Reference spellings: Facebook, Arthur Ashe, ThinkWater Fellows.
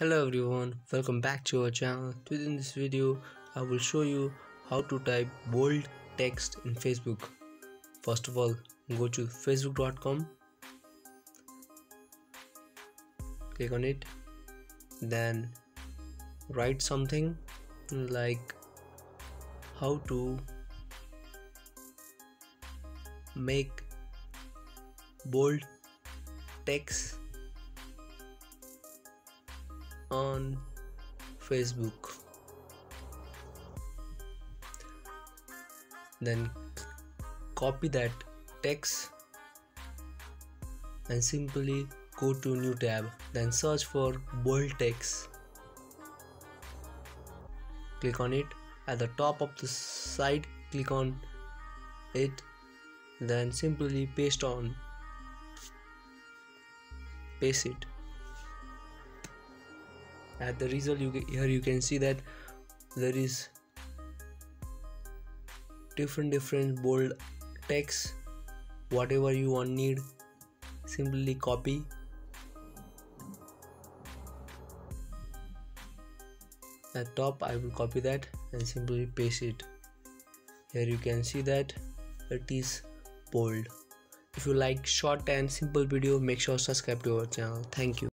Hello everyone, welcome back to our channel. Today in this video I will show you how to type bold text in Facebook. First of all, go to facebook.com, click on it, then write something like how to make bold text on Facebook, then copy that text and simply go to new tab, then search for bold text, click on it. At the top of the site, click on it, then simply paste it. At the result, here you can see that there is different bold text. Whatever you need, simply copy at top. I will copy that and simply paste it. Here you can see that it is bold. If you like short and simple video, make sure subscribe to our channel. Thank you.